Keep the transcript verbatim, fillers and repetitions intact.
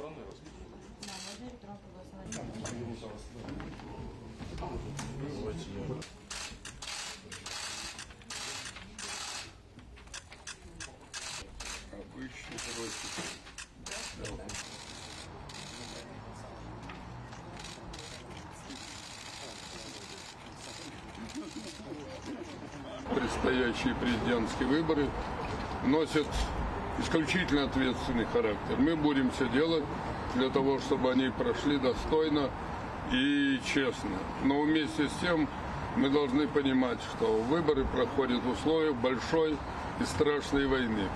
электронную расписку? Да, можно электронку у вас найти. Обычный второй. Предстоящие президентские выборы носят исключительно ответственный характер. Мы будем все делать для того, чтобы они прошли достойно и честно. Но вместе с тем мы должны понимать, что выборы проходят в условиях большой и страшной войны.